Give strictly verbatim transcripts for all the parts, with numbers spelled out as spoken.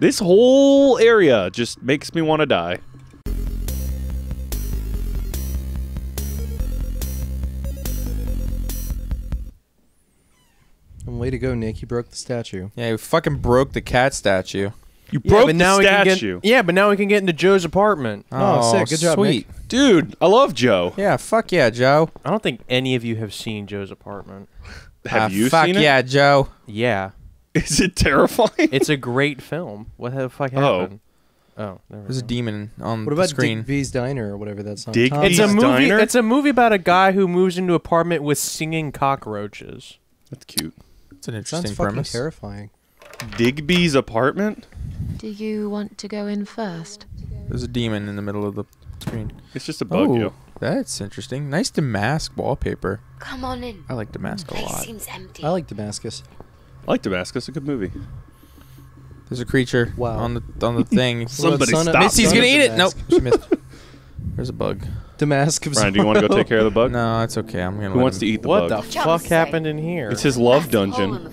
This whole area just makes me want to die. Way to go, Nick. You broke the statue. Yeah, you fucking broke the cat statue. You broke yeah, but the now statue. We can get, yeah, but now we can get into Joe's apartment. Oh, oh sick. Good job, sweet. Nick. Dude, I love Joe. Yeah, fuck yeah, Joe. I don't think any of you have seen Joe's apartment. Have uh, you fuck seen it? Fuck yeah, Joe. Yeah. Is it terrifying? It's a great film. What the fuck happened? Oh. Oh, there There's go. a demon on what the screen. What about Digby's Diner or whatever that's on? Digby's Diner? Movie, it's a movie about a guy who moves into an apartment with singing cockroaches. That's cute. It's an interesting premise. Sounds fucking terrifying. Digby's apartment? Do you want to go in first? There's a demon in the middle of the screen. It's just a bug, yo. That's interesting. Nice damask wallpaper. Come on in. I like damask a lot. Seems empty. I like Damascus. I like Damascus. A good movie. There's a creature wow. on the on the thing. Somebody well, stop. Missy's gonna eat it. Nope. She missed. There's a bug. Damask. Brian, do you want to go take care of the bug? No, it's okay. I'm gonna. Who wants him. to eat the what bug? What the fuck happened in here? It's his love dungeon.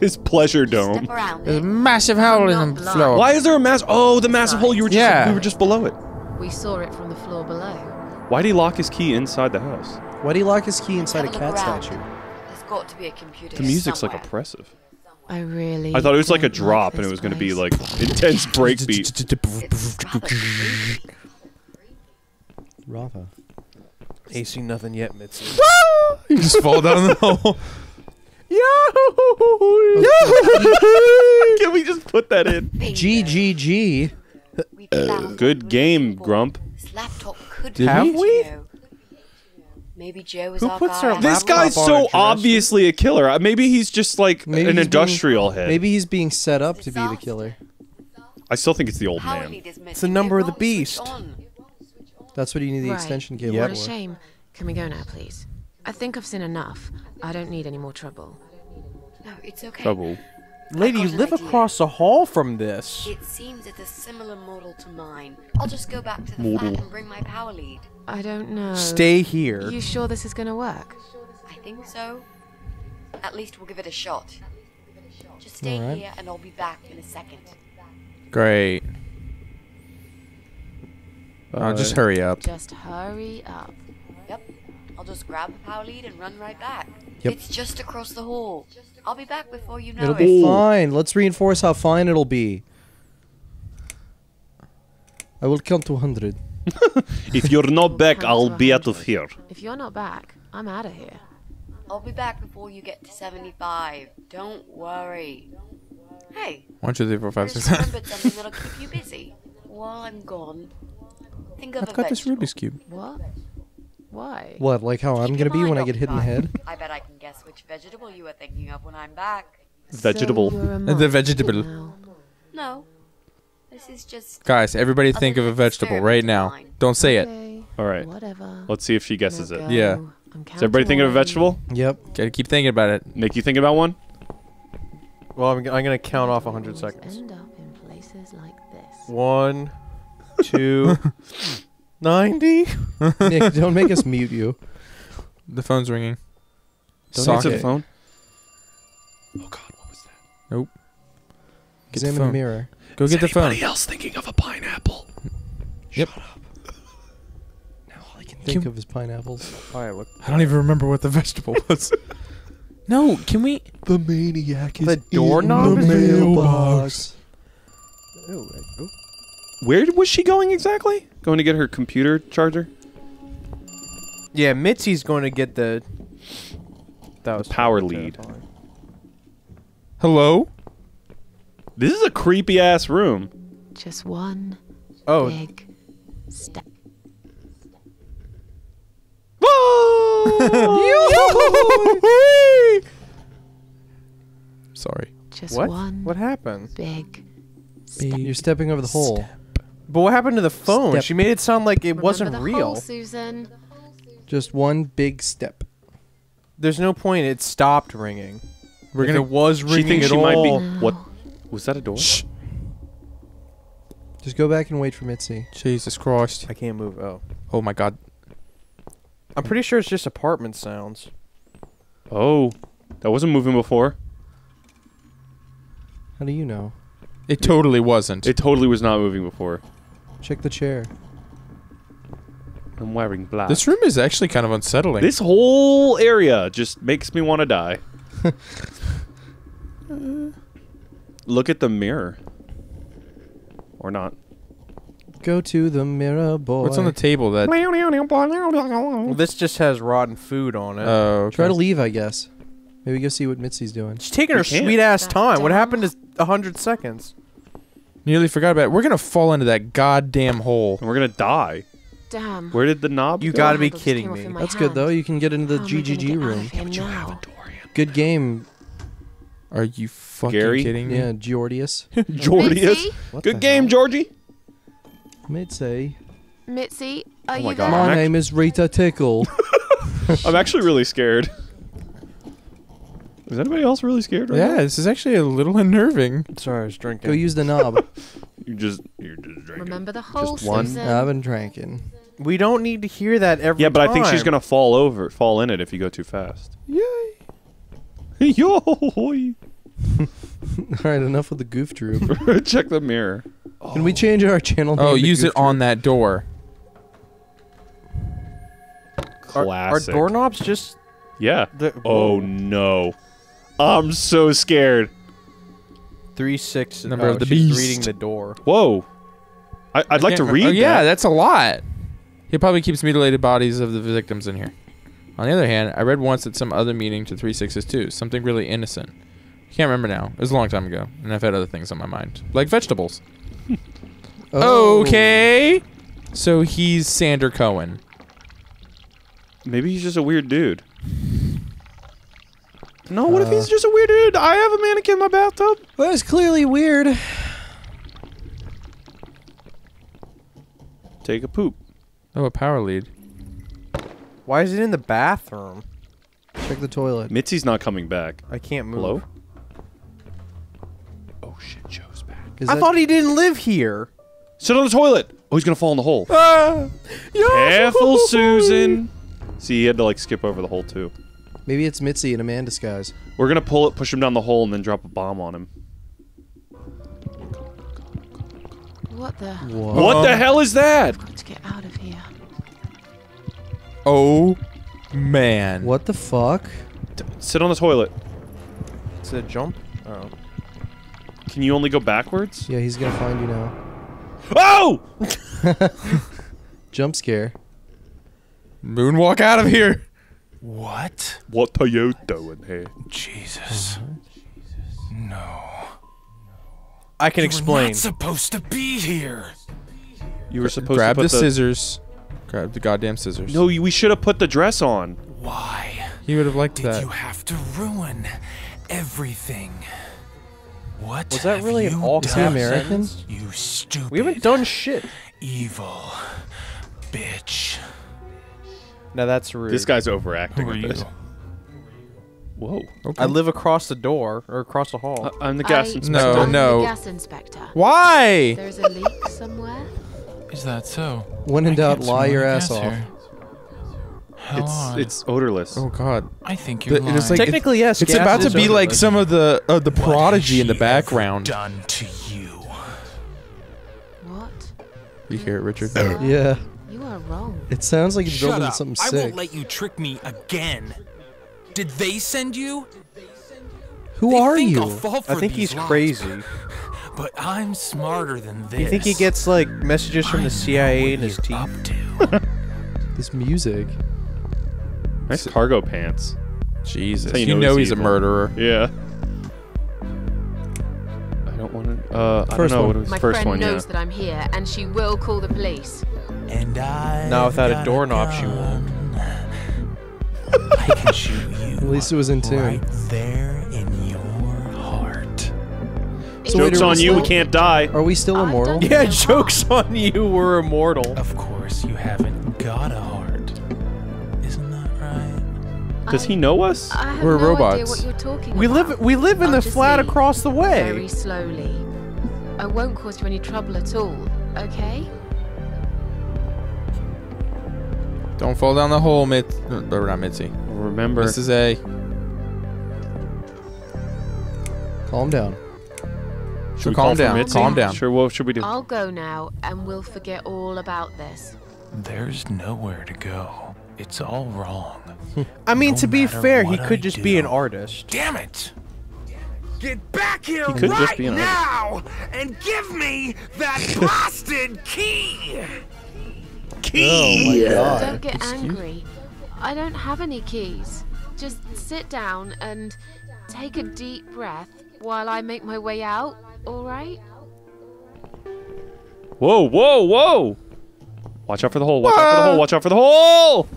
His pleasure dome. There's a massive hole in the floor. Why is there a mass? Oh, the massive hole. You were just. Yeah. We were just below it. We saw it from the floor below. Why did he lock his key inside the house? Why did he lock his key inside a cat statue? There's got to be a computer. The music's like oppressive. I really. I thought it was like a drop, and it was going to be like intense breakbeat. Rather. Ain't seen nothing yet, Mitsu. You just fall down the hole. Yahoo! Can we just put that in? G G G. Uh, good game, Grump. This laptop could be have we? Maybe Joe is Who our puts guy. This guy's so obviously a killer. Maybe he's just like maybe an industrial being, head. Maybe he's being set up to be the killer. I still think it's the old man. It's the number of the beast. That's what you need the right. extension cable yep. for. What a shame. Can we go now, please? I think I've seen enough. I don't need any more trouble. No, it's okay. Trouble. Lady, you live idea. across the hall from this. It seems it's a similar model to mine. I'll just go back to the model. flat and bring my power lead. I don't know. Stay here. Are you sure this is going to work? I think so. At least we'll give it a shot. Just stay right. here and I'll be back in a second. Great. Uh, just hurry up. Just hurry up. Yep. I'll just grab the power lead and run right back. Yep. It's just across the hall. I'll be back before you know it. It'll be it. fine. Let's reinforce how fine it'll be. I will count to one hundred. If you're not back, I'll be out of here. If you're not back, I'm out of here. I'll be back before you get to seventy-five. Don't worry. Hey. one, two, three, four, five, six. Remembered something that'll keep you busy while I'm gone. Think of I've a got vegetable. this Rubik's Cube. What? Why? What, like how Keep I'm going to be when I get hit in the head? I bet I can guess which vegetable you were thinking of when I'm back. Vegetable. So the vegetable. No. no. This is just... Guys, everybody think of a vegetable right now. Line. Don't say it. Okay. Alright. Whatever. Let's see if she guesses it. Yeah. Does everybody think of a vegetable? Yep. Gotta keep thinking about it. Nick, you think about one? Well, I'm, I'm going to count off one hundred seconds. End up in places like this. One... Two, ninety. Nick, don't make us mute you. The phone's ringing. Don't answer the phone. Oh God, what was that? Nope. Get Examine the, phone. the mirror. Go Is get the phone. Anybody else thinking of a pineapple? Yep. Shut up. Now all I can think can of is pineapples. I don't even remember what the vegetable was. No, can we? The maniac is the doorknob in the mailbox. Oh. oh. Where was she going exactly? Going to get her computer charger? Yeah, Mitzi's going to get the... That was the power lead. Terrifying. Hello? This is a creepy-ass room. Just one oh. big step. Whoa! Sorry. Just what? One what happened? Big step. You're stepping over the hole. Step. But what happened to the phone? Step. She made it sound like it Remember wasn't the real. Hole, Susan. Just one big step. There's no point. It stopped ringing. We're if gonna. It was ringing she thinks at she all. Might be, what? Was that a door? Shh. Just go back and wait for Mitzi. Jesus Christ! I can't move. Oh. Oh my God. I'm pretty sure it's just apartment sounds. Oh, that wasn't moving before. How do you know? It totally wasn't. It totally was not moving before. Check the chair. I'm wearing black. This room is actually kind of unsettling. This whole area just makes me want to die. uh, Look at the mirror. Or not. Go to the mirror, boy. What's on the table? That well, this just has rotten food on it. Oh, okay. Try to leave, I guess. Maybe go see what Mitzi's doing. She's taking her sweet-ass time. What happened is a hundred seconds. Nearly forgot about it. We're going to fall into that goddamn hole. And we're going to die. Damn. Where did the knob go? You gotta be kidding me. That's good, though. You can get into the G G G room. Damn it, you have a Dorian. Good game. Are you fucking Gary? kidding me? Yeah, Georgius. Georgius. Good game, Georgie. Mitzi. Mitzi, are you there? My name is Rita Tickle. I'm actually really scared. Is anybody else really scared right yeah, now? Yeah, this is actually a little unnerving. Sorry, I was drinking. Go use the knob. you just, you're just drinking. Remember the whole just one? season. I've been drinking. We don't need to hear that every time. Yeah, but time. I think she's going to fall over, fall in it if you go too fast. Yay. Yo. All right, enough with the goof droop. Check the mirror. Oh. Can we change our channel? Oh, use it on that door. Classic. Are, are doorknobs just... Yeah. The, oh, no. I'm so scared. Three six number oh, of the she's beast. Reading the door. Whoa! I, I'd I like to read. Oh, yeah, that. that's a lot. He probably keeps mutilated bodies of the victims in here. On the other hand, I read once at some other meeting to three sixes too. Something really innocent. I can't remember now. It was a long time ago, and I've had other things on my mind, like vegetables. oh. Okay. So he's Sander Cohen. Maybe he's just a weird dude. No, what uh, if he's just a weird dude? I have a mannequin in my bathtub. Well, that's clearly weird. Take a poop. Oh, a power lead. Why is it in the bathroom? Check the toilet. Mitzi's not coming back. I can't move. Hello? Oh shit, Joe's back. Is I that... thought he didn't live here. Sit on the toilet. Oh, he's gonna fall in the hole. Ah, careful, Susan. See, he had to like skip over the hole too. Maybe it's Mitzi in a man disguise. We're gonna pull it, push him down the hole, and then drop a bomb on him. What the? Whoa. What the hell is that? I've got to get out of here. Oh, man. What the fuck? D- sit on the toilet. Is it a jump? Oh. Can you only go backwards? Yeah, he's gonna find you now. Oh! Jump scare. Moonwalk out of here. What? What are you doing here? Jesus. Uh-huh. Jesus. No. I can you explain. You're not supposed to be here. You were supposed Grab to put the, the scissors. Grab the goddamn scissors. No, we should have put the dress on. Why? He would have liked did that. Did you have to ruin everything? What? Was that really an all-time American? You stupid. We haven't done shit. Evil bitch. Now that's rude. This guy's overacting with this. Whoa. Okay. I live across the door, or across the hall. I, I'm the gas I, inspector. No, no. The gas inspector. Why? There's a leak somewhere. Is that so? When in doubt, lie your ass off. It's, it's odorless. Oh god. I think you're the, lying. Like, technically, yes. It's about to be odorless. Like some of the uh, the prodigy in the background. Done to you. What? You hear it, Richard? So yeah. Wrong. It sounds like it's building up. Something sick. I won't let you trick me again. Did they send you? Who they are you? I think he's lives. crazy. But I'm smarter than this. You think he gets like messages from I the C I A and his team? This music. Nice cargo pants. Jesus. You, you know, know he's evil. a murderer. Yeah. I don't want to. Uh, I don't know what it was. My first friend one, knows yeah. that I'm here, and she will call the police. And I Not without a doorknob, she won't. I can shoot you. At least it was in tune. Right there in your heart. So joke's on you, we can't die. Are we still immortal? Yeah, joke's on you, we're immortal. Of course, you haven't got a heart. Isn't that right? Does he know us? I, I have we're no robots. Idea what you're talking we about. live we live in I'll the flat across the way. Very slowly. I won't cause you any trouble at all, okay? Don't fall down the hole, Mit. No, we're not Mitzi. Remember, this is a. Calm down. So calm down, calm down. Sure, what should we do? I'll go now, and we'll forget all about this. There's nowhere to go. It's all wrong. I mean, no to be fair, he could I just do. be an artist. Damn it! Get back here he could right just be an now and give me that blasted key! Key! Oh my God. Don't get Excuse? angry. I don't have any keys. Just sit down and take a deep breath while I make my way out, alright? Whoa, whoa, whoa! Watch out for the hole, watch ah. out for the hole, watch out for the hole!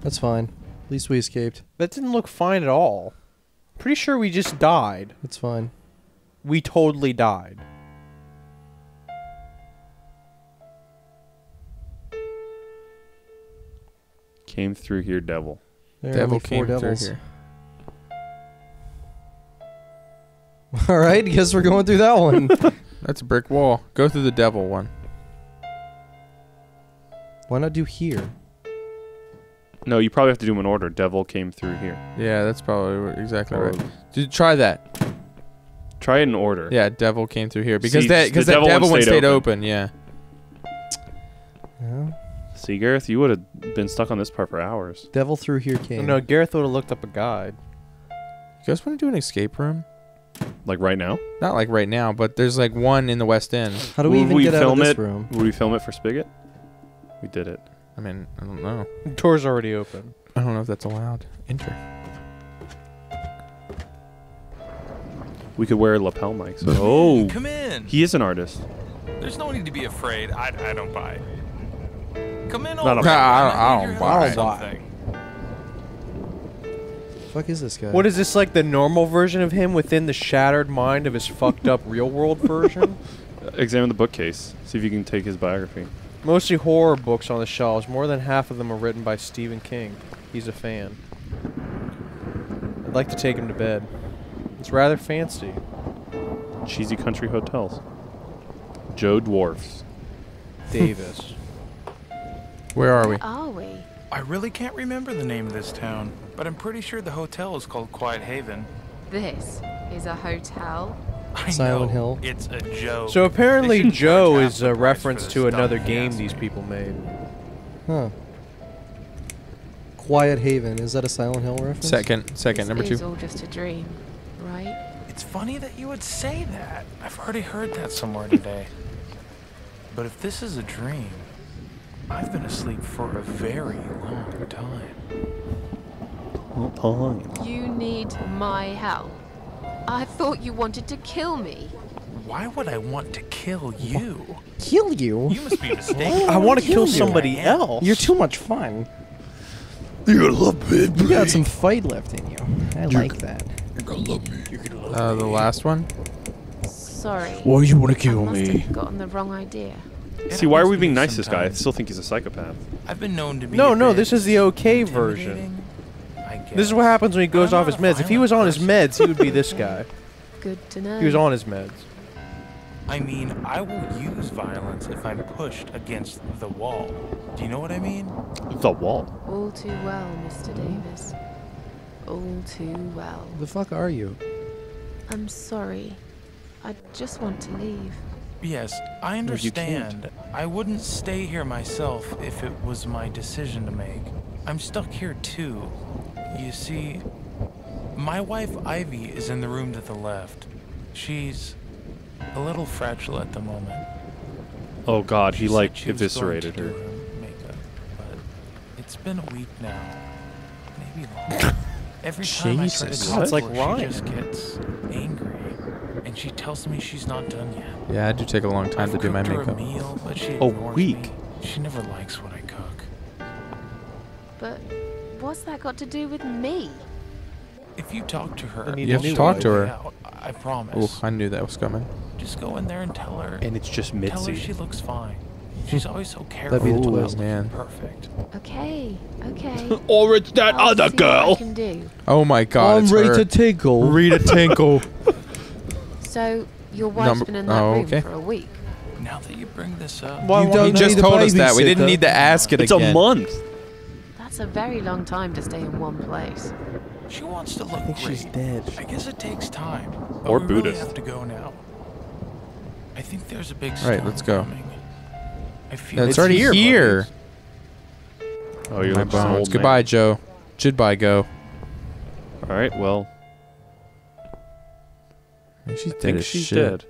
That's fine. At least we escaped. That didn't look fine at all. Pretty sure we just died. That's fine. We totally died. Came through here, devil. There devil came through here. Alright, guess we're going through that one. That's a brick wall. Go through the devil one. Why not do here? No, you probably have to do them in order. Devil came through here. Yeah, that's probably exactly right. Dude, try that. Try it in order. Yeah, devil came through here. Because See, that, because that devil, devil one stayed, one stayed open. open, yeah. yeah. See, Gareth, you would have been stuck on this part for hours. Devil through here came. No, no Gareth would have looked up a guide. You guys want to do an escape room? Like right now? Not like right now, but there's like one in the West End. How do we would even we get film out of this it? room? Would we film it for Spigot? We did it. I mean, I don't know. The door's already open. I don't know if that's allowed. Enter. We could wear lapel mics. Oh. Come in. He is an artist. There's no need to be afraid. I, I don't buy it. Come in. Not a, I, I don't, I don't buy something. The fuck is this guy? What is this, like the normal version of him within the shattered mind of his fucked up real world version? Examine the bookcase. See if you can take his biography. Mostly horror books on the shelves. More than half of them are written by Stephen King. He's a fan. I'd like to take him to bed. It's rather fancy. Cheesy country hotels. Joe dwarfs. Davis. Where are we? Where are we? I really can't remember the name of this town, but I'm pretty sure the hotel is called Quiet Haven. This is a hotel. I Silent Hill. It's a joke. So apparently Joe is a reference to another game these people made. Huh. Quiet Haven. Is that a Silent Hill reference? Second. Second. Number two. It's all just a dream, right? It's funny that you would say that. I've already heard that somewhere today. But if this is a dream, I've been asleep for a very long time. What time? You need my help. I thought you wanted to kill me. Why would I want to kill you? Kill you? You must be mistaken. I want to kill, kill somebody else. You're too much fun. You're a little bit. You got some fight left in you. I you're like that. You're gonna love me. You're gonna love uh, me. The last one? Sorry. Why do you want to kill I must me? I've gotten the wrong idea. See, why are we being nice to this guy? I still think he's a psychopath. I've been known to be. No, no, this is the okay version. This is what happens when he goes off his meds. If he was on his meds, he would be this guy. Good to know. He was on his meds. I mean, I will use violence if I'm pushed against the wall. Do you know what I mean? The wall. All too well, Mister Davis. All too well. The fuck are you? I'm sorry. I just want to leave. Yes, I understand. I wouldn't stay here myself if it was my decision to make. I'm stuck here too. You see, my wife Ivy is in the room to the left. She's a little fragile at the moment. Oh God, he like eviscerated her. Makeup, but it's been a week now, maybe longer. Every time I try to God, it's like she just gets angry, and she tells me she's not done yet. Yeah, I do take a long time I've to do my makeup. Meal, but she a week. Me. She never likes what I cook. But. What's that got to do with me? If you talk to her, you have to talk to her. Out, I promise. Oh, I knew that was coming. Just go in there and tell her. And it's just Mitzi. Tell her she looks fine. She's always so careful. That'd be the twist, man. Perfect. Okay, okay. Or it's that I'll other girl. Oh my God! I'm it's Rita her. Tinkle. Rita Tinkle. So your wife's Number been in that oh, room okay. for a week. Now that you bring this up, well, you don't he just told us that. We didn't need to ask it it's again. It's a month. It's a very long time to stay in one place. She wants to look I think great. She's dead. I guess it takes time. Or Buddhist. Really have to go now. I think there's a big storm. All right, let's go. I feel yeah, it's, it's already here. here. Oh, you're my bones. Old Goodbye, man. Joe. Goodbye, go. All right, well. She thinks she's dead.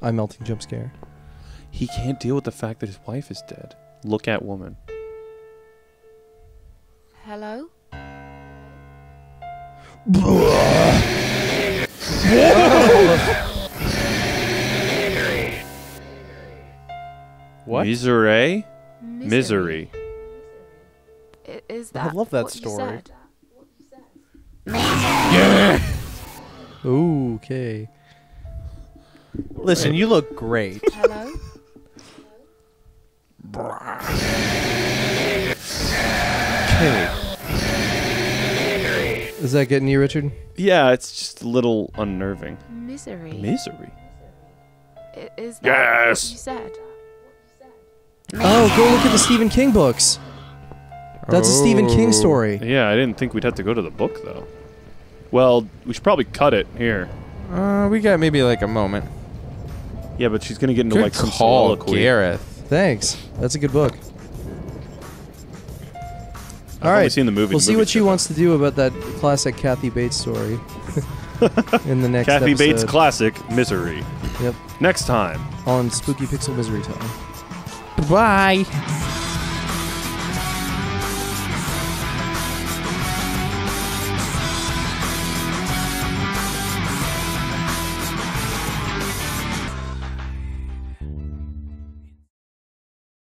I'm melting jump scare. He can't deal with the fact that his wife is dead. Look at woman. Hello? What? Misery? Misery. Is that I love that what story. Yeah. Ooh, okay. Listen, you look great. Hello? Okay. Is that getting you, Richard? Yeah, it's just a little unnerving. Misery. Misery. Is that yes. what you said? Oh, go look at the Stephen King books. That's oh. a Stephen King story. Yeah, I didn't think we'd have to go to the book, though. Well, we should probably cut it here. Uh, we got maybe like a moment. Yeah, but she's gonna get into good like some call, Gareth. Thanks. That's a good book. All right. Seen the movie. We'll the see movie what she wants to do about that classic Kathy Bates story in the next Kathy episode. Bates classic, Misery. Yep. Next time on Spooky Pixel Misery Time. Bye.